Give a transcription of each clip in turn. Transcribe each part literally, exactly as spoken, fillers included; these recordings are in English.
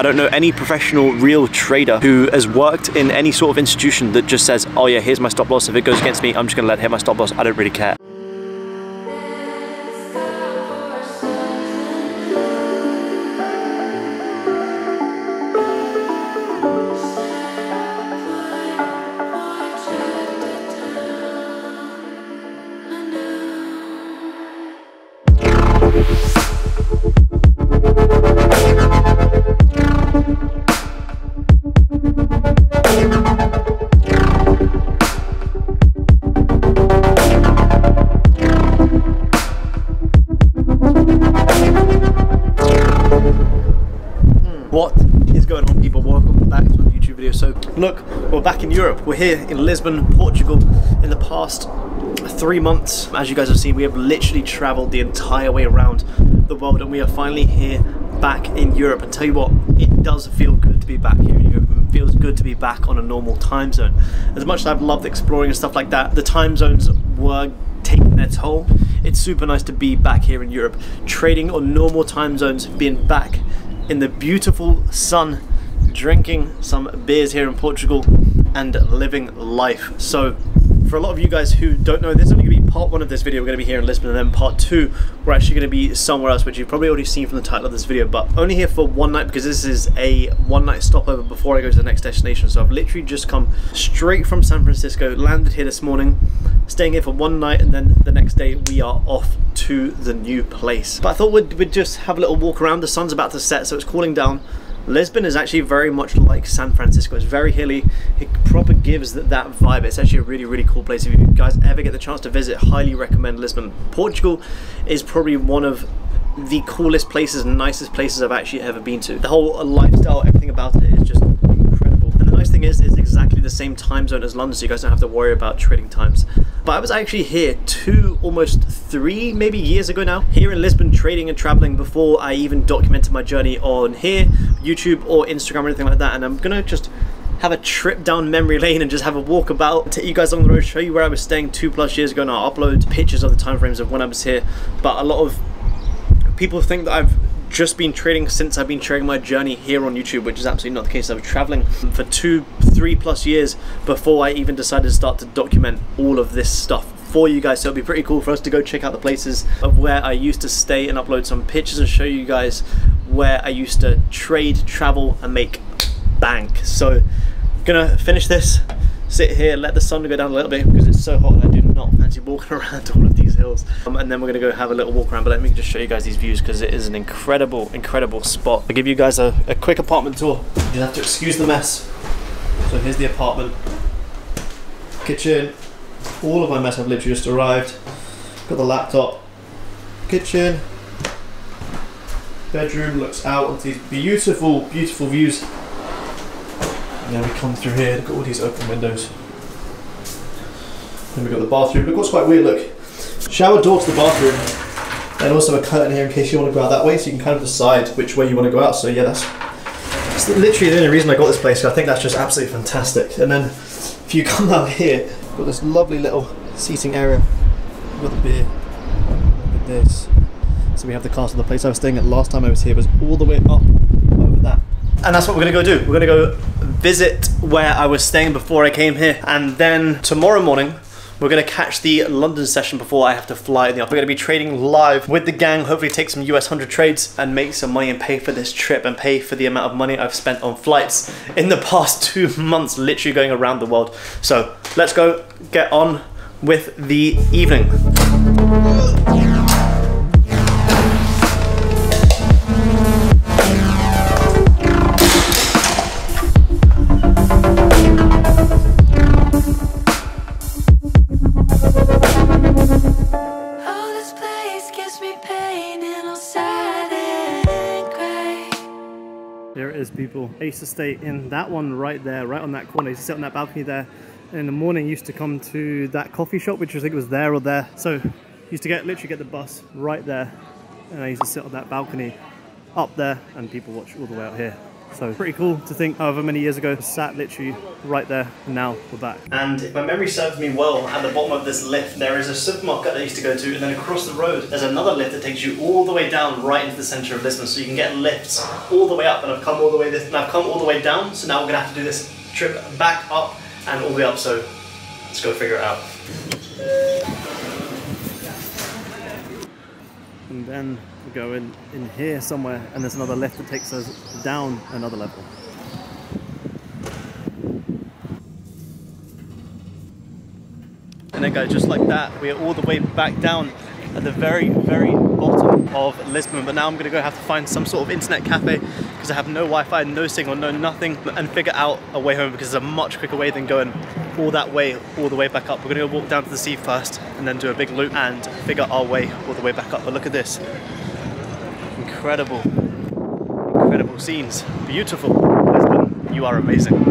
I don't know any professional real trader who has worked in any sort of institution that just says, oh yeah, here's my stop loss. If it goes against me, I'm just gonna let hit my stop loss. I don't really care. What is going on, people? Welcome back to the YouTube video. So look, we're back in Europe. We're here in Lisbon, Portugal. In the past three months, as you guys have seen, we have literally traveled the entire way around the world, and we are finally here back in Europe. And tell you what, it does feel good to be back here in Europe. It feels good to be back on a normal time zone. As much as I've loved exploring and stuff like that, the time zones were taking their toll. It's super nice to be back here in Europe, trading on normal time zones, being back in the beautiful sun, drinking some beers here in Portugal and living life. So for a lot of you guys who don't know, this is only gonna be part one of this video. We're gonna be here in Lisbon, and then part two, we're actually gonna be somewhere else, which you've probably already seen from the title of this video, but only here for one night because this is a one night stopover before I go to the next destination. So I've literally just come straight from San Francisco, landed here this morning, staying here for one night, and then the next day we are off to the new place. But I thought we'd, we'd just have a little walk around. The sun's about to set, so it's cooling down. Lisbon is actually very much like San Francisco. It's very hilly. It proper gives that, that vibe. It's actually a really, really cool place. If you guys ever get the chance to visit, highly recommend Lisbon. Portugal is probably one of the coolest places and nicest places I've actually ever been to. The whole lifestyle, everything about it is just incredible. And the nice thing is, it's exactly the same time zone as London, so you guys don't have to worry about trading times. But I was actually here two, almost three, maybe years ago now, here in Lisbon, trading and traveling before I even documented my journey on here, YouTube or Instagram or anything like that. And I'm gonna just have a trip down memory lane and just have a walk about, take you guys along the road, show you where I was staying two plus years ago, and I'll upload pictures of the timeframes of when I was here. But a lot of people think that I've just been trading since I've been sharing my journey here on YouTube, which is absolutely not the case. I was traveling for two, three plus years before I even decided to start to document all of this stuff for you guys. So it'd be pretty cool for us to go check out the places of where I used to stay and upload some pictures and show you guys where I used to trade, travel, and make bank. So I'm gonna finish this, sit here, let the sun go down a little bit because it's so hot and I do not fancy walking around all of these hills. Um, and then we're gonna go have a little walk around, but let me just show you guys these views because it is an incredible, incredible spot. I'll give you guys a, a quick apartment tour. You just have to excuse the mess. So here's the apartment, kitchen, all of my mess. I've literally just arrived, got the laptop, kitchen, bedroom, looks out onto these beautiful, beautiful views. Now we come through here, look at all these open windows. Then we've got the bathroom. Look what's quite weird, look. Shower door to the bathroom. And also a curtain here in case you want to go out that way, so you can kind of decide which way you want to go out. So yeah, that's, that's literally the only reason I got this place. I think that's just absolutely fantastic. And then if you come out here, we've got this lovely little seating area with a beer. Look at this. So we have the class of the place I was staying at last time I was here. It was all the way up over that. And that's what we're going to go do. We're going to go visit where I was staying before I came here, and then tomorrow morning we're gonna catch the London session before I have to fly in the office. We're gonna be trading live with the gang, hopefully take some U S one hundred trades and make some money and pay for this trip and pay for the amount of money I've spent on flights in the past two months, literally going around the world. So let's go get on with the evening. People. I used to stay in that one right there, right on that corner. I used to sit on that balcony there, and in the morning used to come to that coffee shop, which I think was there or there. So used to get literally get the bus right there, and I used to sit on that balcony up there and people watch all the way out here. So pretty cool to think however many years ago sat literally right there, and now we're back. And if my memory serves me well, at the bottom of this lift there is a supermarket that I used to go to, and then across the road there's another lift that takes you all the way down right into the centre of Lisbon. So you can get lifts all the way up, and I've come all the way this and I've come all the way down, so now we're gonna have to do this trip back up and all the way up, so let's go figure it out. And then we go in, in here somewhere, and there's another lift that takes us down another level. And then guys, just like that, we are all the way back down at the very, very bottom of Lisbon. But now I'm gonna go have to find some sort of internet cafe, because I have no Wi-Fi, no signal, no nothing, and figure out a way home, because it's a much quicker way than going all that way, all the way back up. We're gonna go walk down to the sea first, and then do a big loop and figure our way all the way back up. But look at this. Incredible, incredible scenes. Beautiful. Lisbon, you are amazing.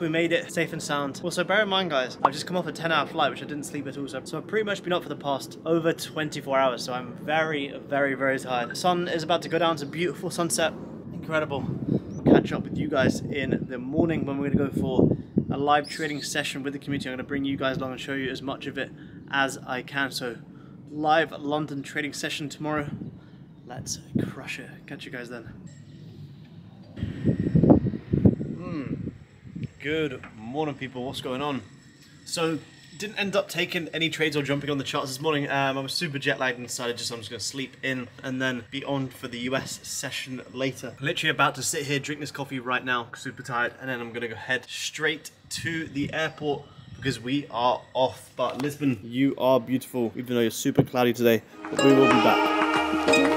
We made it safe and sound. Also, bear in mind guys, I've just come off a ten hour flight, which I didn't sleep at all, so, so I've pretty much been up for the past over twenty-four hours, so I'm very, very, very tired. The sun is about to go down. It's a beautiful sunset. Incredible. I'll catch up with you guys in the morning when we're gonna go for a live trading session with the community. I'm gonna bring you guys along and show you as much of it as I can. So, live London trading session tomorrow. Let's crush it. Catch you guys then. Good morning people, what's going on? So, didn't end up taking any trades or jumping on the charts this morning. Um, I was super jet lagged and decided just I'm just gonna sleep in and then be on for the U S session later. Literally about to sit here, drink this coffee right now, super tired, and then I'm gonna go head straight to the airport because we are off. But Lisbon, you are beautiful, even though you're super cloudy today, but we will be back.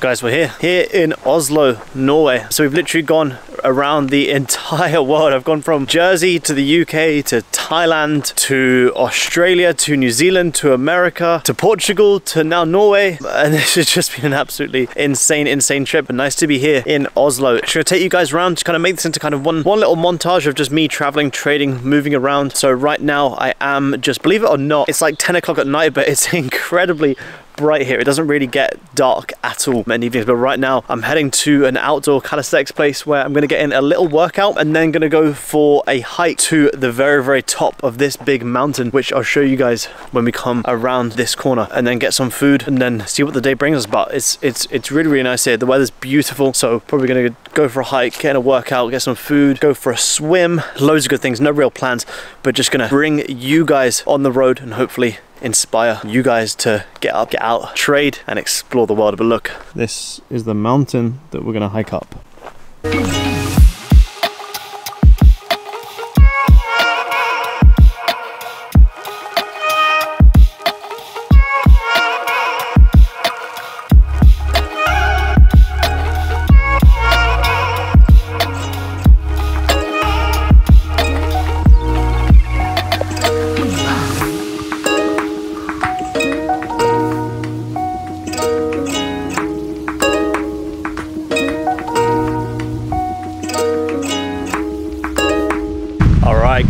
Guys, we're here, here in Oslo, Norway. So we've literally gone around the entire world. I've gone from Jersey to the U K, to Thailand, to Australia, to New Zealand, to America, to Portugal, to now Norway. And this has just been an absolutely insane, insane trip. And nice to be here in Oslo. I'm gonna take you guys around to kind of make this into kind of one, one little montage of just me traveling, trading, moving around. So right now I am just, believe it or not, it's like ten o'clock at night, but it's incredibly bright here. It doesn't really get dark at all many evenings, but right now I'm heading to an outdoor calisthenics place where I'm going to get in a little workout and then going to go for a hike to the very, very top of this big mountain, which I'll show you guys when we come around this corner, and then get some food and then see what the day brings us. But it's it's it's really, really nice here. The weather's beautiful, so probably going to go for a hike, get in a workout, get some food, go for a swim, loads of good things, no real plans, but just going to bring you guys on the road and hopefully inspire you guys to get up, get out, trade and explore the world. But look, this is the mountain that we're gonna hike up.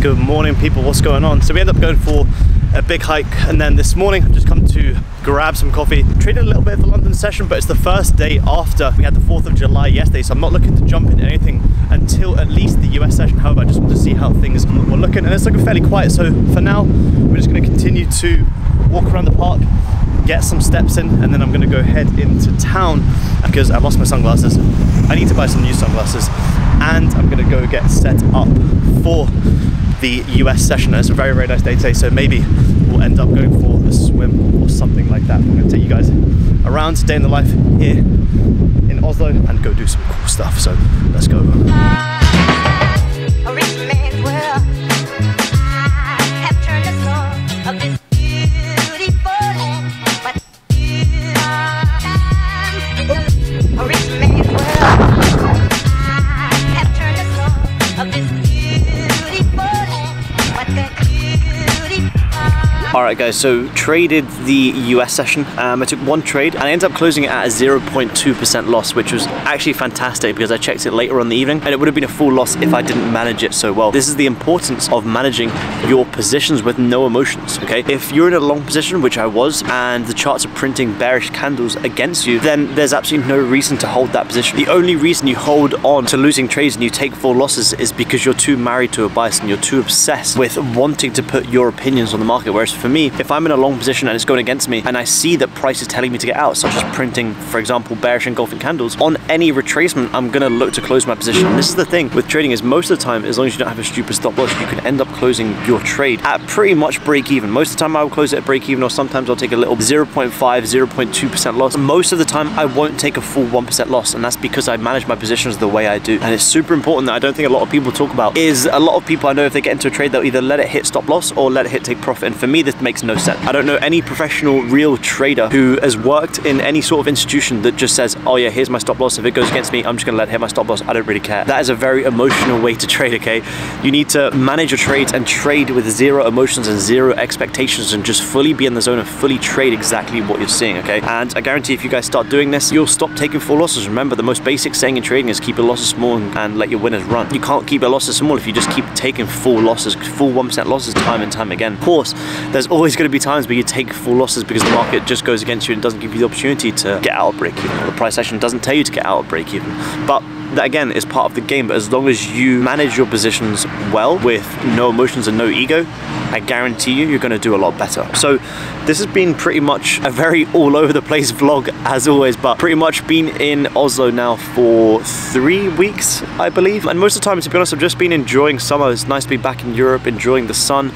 Good morning people, what's going on? So we ended up going for a big hike, and then this morning I've just come to grab some coffee. Traded a little bit of the London session, but it's the first day after. We had the fourth of July yesterday, so I'm not looking to jump into anything until at least the U S session. However, I just want to see how things were looking, and it's looking fairly quiet, so for now we're just going to continue to walk around the park, get some steps in, and then I'm going to go head into town because I lost my sunglasses. I need to buy some new sunglasses, and I'm going to go get set up for the U S session. It's a very, very nice day today, so maybe we'll end up going for this around, staying the life here in Oslo, and go do some cool stuff. So let's go. Alright guys, so traded the U S session. Um, I took one trade and I ended up closing it at a zero point two percent loss, which was actually fantastic because I checked it later on the evening and it would have been a full loss if I didn't manage it so well. This is the importance of managing your positions with no emotions, okay? If you're in a long position, which I was, and the charts are printing bearish candles against you, then there's absolutely no reason to hold that position. The only reason you hold on to losing trades and you take full losses is because you're too married to a bias and you're too obsessed with wanting to put your opinions on the market, whereas for me, if I'm in a long position and it's going against me and I see that price is telling me to get out, such as printing, for example, bearish engulfing candles, on any retracement, I'm going to look to close my position. And this is the thing with trading is most of the time, as long as you don't have a stupid stop loss, you can end up closing your trade at pretty much break even. Most of the time I will close it at break even, or sometimes I'll take a little zero point five, zero point two percent loss. Most of the time I won't take a full one percent loss, and that's because I manage my positions the way I do. And it's super important that I don't think a lot of people talk about is a lot of people I know if they get into a trade, they'll either let it hit stop loss or let it hit take profit. And for me, this makes no sense. I don't know any professional real trader who has worked in any sort of institution that just says, oh yeah, here's my stop loss. If it goes against me, I'm just gonna let it hit my stop loss. I don't really care. That is a very emotional way to trade, okay? You need to manage your trades and trade with zero emotions and zero expectations and just fully be in the zone and fully trade exactly what you're seeing, okay? And I guarantee if you guys start doing this, you'll stop taking full losses. Remember, the most basic saying in trading is keep your losses small and, and let your winners run. You can't keep your losses small if you just keep taking full losses, full one percent losses time and time again. Of course, there's always going to be times where you take full losses because the market just goes against you and doesn't give you the opportunity to get out of break even. The price action doesn't tell you to get out of break even. But that again is part of the game. But as long as you manage your positions well with no emotions and no ego, I guarantee you, you're going to do a lot better. So this has been pretty much a very all over the place vlog as always, but pretty much been in Oslo now for three weeks, I believe. And most of the time, to be honest, I've just been enjoying summer. It's nice to be back in Europe, enjoying the sun,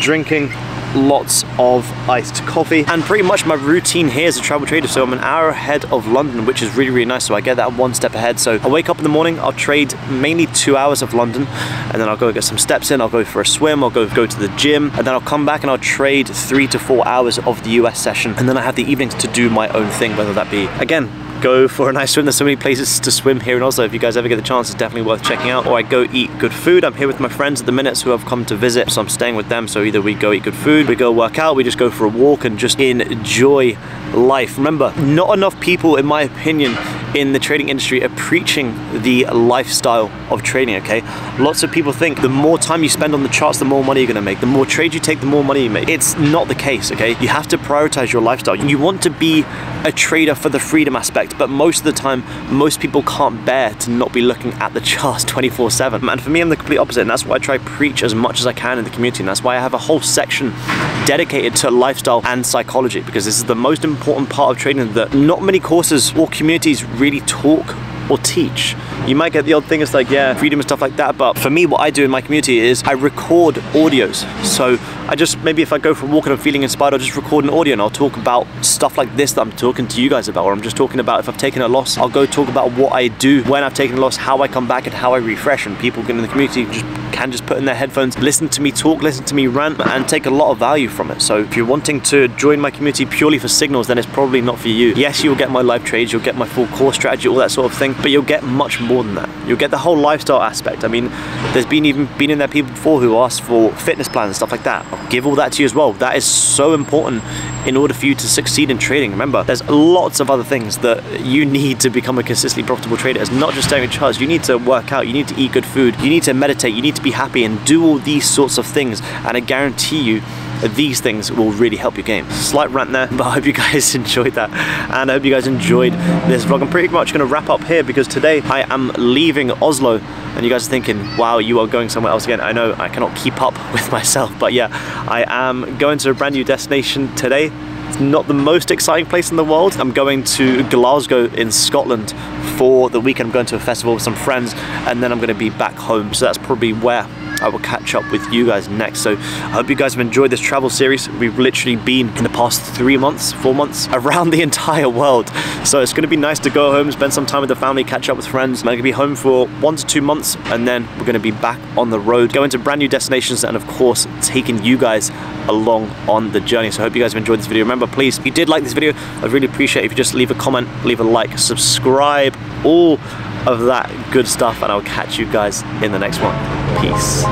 drinking lots of iced coffee. And pretty much my routine here as a travel trader, so I'm an hour ahead of London, which is really, really nice. So I get that one step ahead. So I wake up in the morning, I'll trade mainly two hours of London, and then I'll go get some steps in, I'll go for a swim, I'll go go to the gym, and then I'll come back and I'll trade three to four hours of the U S session. And then I have the evenings to do my own thing, whether that be, again, go for a nice swim. There's so many places to swim here in Oslo. If you guys ever get the chance, it's definitely worth checking out. Or I go eat good food. I'm here with my friends at the minute who have come to visit, so I'm staying with them. So either we go eat good food, we go work out, we just go for a walk and just enjoy life. Remember, not enough people, in my opinion, in the trading industry are preaching the lifestyle of trading, okay? Lots of people think the more time you spend on the charts, the more money you're gonna make. The more trades you take, the more money you make. It's not the case, okay? You have to prioritize your lifestyle. You want to be a trader for the freedom aspect, but most of the time, most people can't bear to not be looking at the charts twenty-four seven. And for me, I'm the complete opposite, and that's why I try to preach as much as I can in the community, and that's why I have a whole section dedicated to lifestyle and psychology, because this is the most important part of trading that not many courses or communities really talk or teach. You might get the odd thing, it's like, yeah, freedom and stuff like that, but for me, what I do in my community is I record audios. So I just, maybe if I go for a walk and I'm feeling inspired, I'll just record an audio and I'll talk about stuff like this that I'm talking to you guys about, or I'm just talking about if I've taken a loss, I'll go talk about what I do when I've taken a loss, how I come back and how I refresh, and people in the community just can just put in their headphones, listen to me talk, listen to me rant, and take a lot of value from it. So if you're wanting to join my community purely for signals, then it's probably not for you. Yes, you'll get my live trades, you'll get my full course strategy, all that sort of thing, but you'll get much more than that. You'll get the whole lifestyle aspect. I mean, there's been even been in there people before who asked for fitness plans and stuff like that. I'll give all that to you as well. That is so important in order for you to succeed in trading. Remember, there's lots of other things that you need to become a consistently profitable trader. It's not just staring at charts. You need to work out, you need to eat good food, you need to meditate, you need to be happy and do all these sorts of things, and I guarantee you these things will really help your game. Slight rant there, but I hope you guys enjoyed that, and I hope you guys enjoyed this vlog. I'm pretty much going to wrap up here because today I am leaving Oslo, and you guys are thinking, wow, you are going somewhere else again. I know, I cannot keep up with myself, but yeah, I am going to a brand new destination today. It's not the most exciting place in the world. I'm going to Glasgow in Scotland for the weekend. I'm going to a festival with some friends, and then I'm going to be back home, so that's probably where I will catch up with you guys next. So I hope you guys have enjoyed this travel series. We've literally been in the past three months, four months around the entire world. So it's gonna be nice to go home, spend some time with the family, catch up with friends. I'm gonna be home for one to two months and then we're gonna be back on the road, going to brand new destinations and of course taking you guys along on the journey. So I hope you guys have enjoyed this video. Remember, please, if you did like this video, I'd really appreciate it if you just leave a comment, leave a like, subscribe, all of that good stuff, and I'll catch you guys in the next one. Peace.